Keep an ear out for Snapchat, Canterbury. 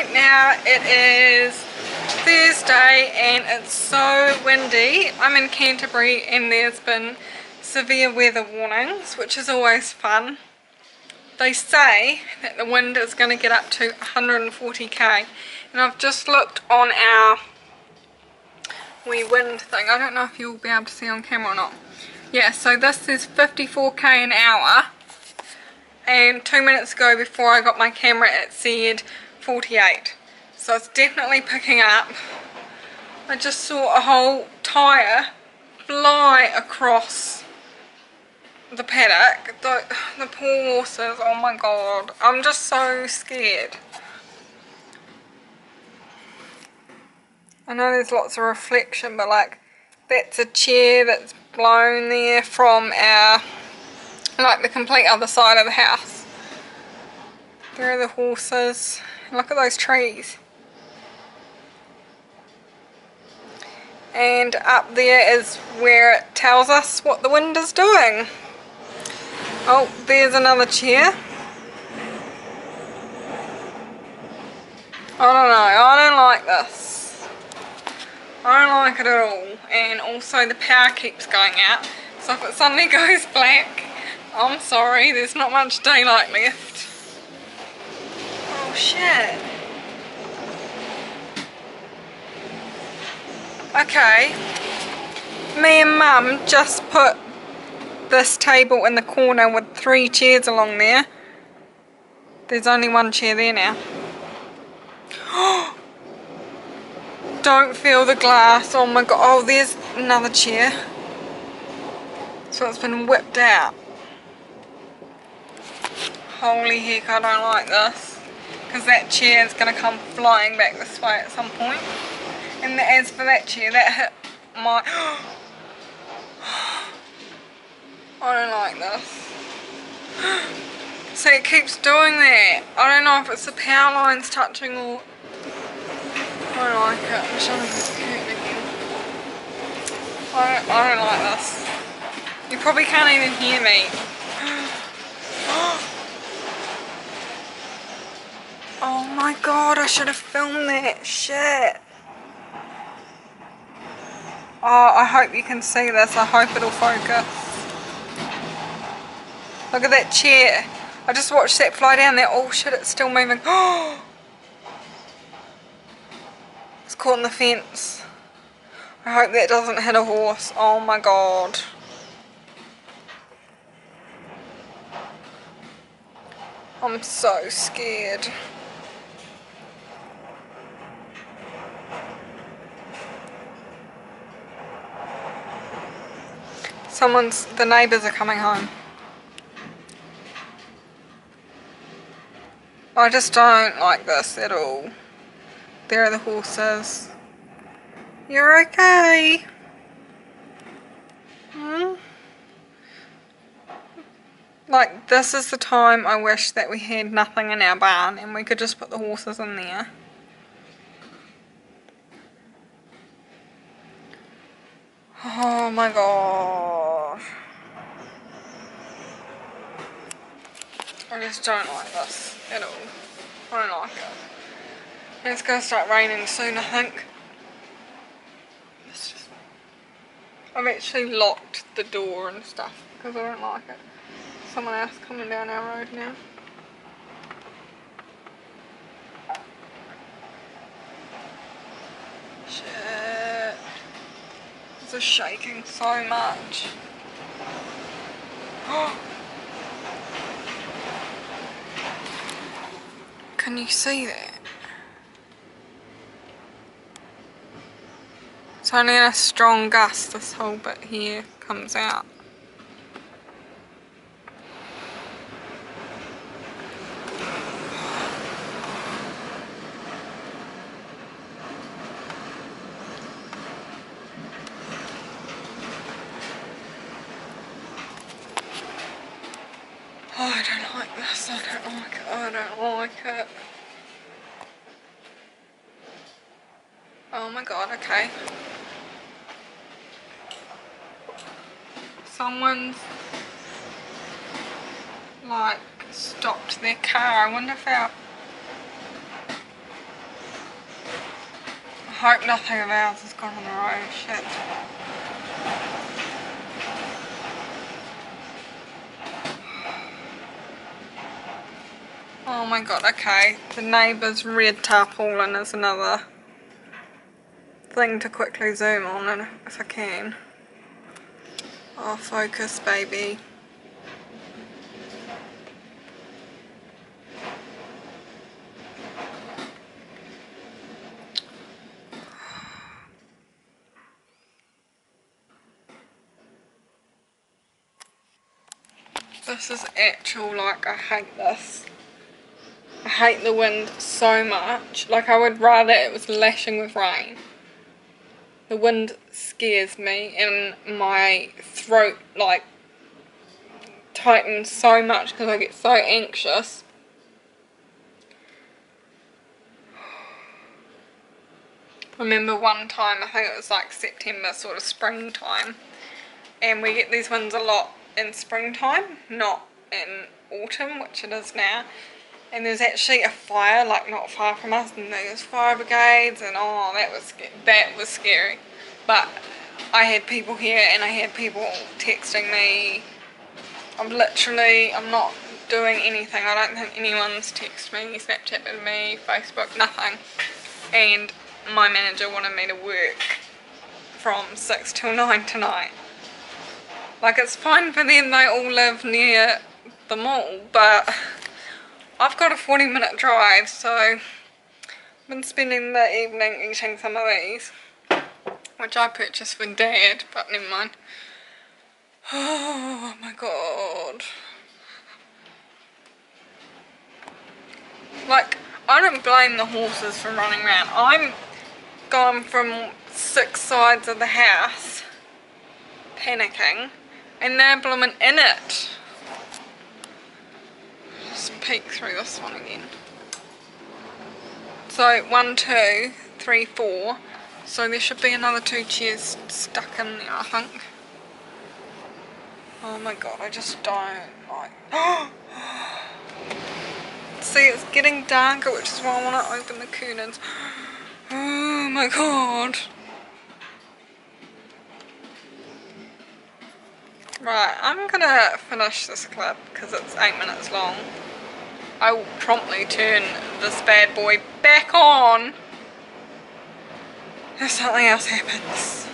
right now it is Thursday and it's so windy. I'm in Canterbury and there's been severe weather warnings, which is always fun. They say that the wind is going to get up to 140 km/h, and I've just looked on our wee wind thing. I don't know if you'll be able to see on camera or not. Yeah, so this is 54 km/h, and 2 minutes ago, before I got my camera, it said 48. So it's definitely picking up. I just saw a whole tyre fly across the paddock. The poor horses, oh my god. I'm just so scared. I know there's lots of reflection, but like, that's a chair that's blown there from our, like, the complete other side of the house. There are the horses. Look at those trees. And up there is where it tells us what the wind is doing. Oh, there's another chair. I don't know, I don't like this. I don't like it at all. And also the power keeps going out. So if it suddenly goes black, I'm sorry, there's not much daylight left. Oh shit. Okay, me and mum just put this table in the corner with 3 chairs along there. There's only 1 chair there now. Don't feel the glass, oh my god. Oh, there's another chair. So it's been whipped out. Holy heck, I don't like this. Because that chair is going to come flying back this way at some point. And as for that chair, that hit my... I don't like this. See, it keeps doing that. I don't know if it's the power lines touching or... I don't like it. I'm trying to get it again. I don't like this. You probably can't even hear me. Oh my god, I should have filmed that. Shit. Oh, I hope you can see this. I hope it'll focus. Look at that chair. I just watched that fly down there. Oh shit, it's still moving. Oh! It's caught in the fence. I hope that doesn't hit a horse. Oh my god. I'm so scared. The neighbours are coming home. I just don't like this at all. There are the horses. You're okay. Hmm? Like, this is the time I wish that we had nothing in our barn and we could just put the horses in there. Oh my god. I just don't like this at all. I don't like it. And it's going to start raining soon, I think. I've actually locked the door and stuff because I don't like it. Someone else coming down our road now. Shit. This is shaking so much. Oh! Can you see that? It's only in a strong gust, this whole bit here comes out. Oh, I don't like this, I don't like it, I don't like it. Oh my god, okay. Someone's, like, stopped their car. I wonder if our hope nothing of ours has gone on the road. Shit. Oh my god, okay. The neighbour's red tarpaulin is another thing to quickly zoom on and if I can. Oh, focus, baby. This is actual, like, I hate this. I hate the wind so much. Like, I would rather it was lashing with rain. The wind scares me and my throat, like, tightens so much because I get so anxious. I remember one time, I think it was like September, sort of springtime, and we get these winds a lot in springtime, not in autumn, which it is now. And there's actually a fire, like, not far from us, and there's fire brigades, and oh, that was scary. But I had people here, and I had people texting me. I'm not doing anything. I don't think anyone's texted me, Snapchatted me, Facebook, nothing. And my manager wanted me to work from 6 till 9 tonight. Like, it's fine for them, they all live near the mall, but I've got a 40-minute drive, so I've been spending the evening eating some of these, which I purchased for Dad, but never mind. Oh my god. Like, I don't blame the horses for running around. I'm gone from 6 sides of the house, panicking, and they're blooming in it. Just peek through this one again. So 1, 2, 3, 4. So there should be another 2 chairs stuck in there, I think. Oh my god, I just don't like. See, it's getting darker, which is why I want to open the curtains. Oh my god. Right, I'm gonna finish this clip because it's 8 minutes long. I will promptly turn this bad boy back on if something else happens.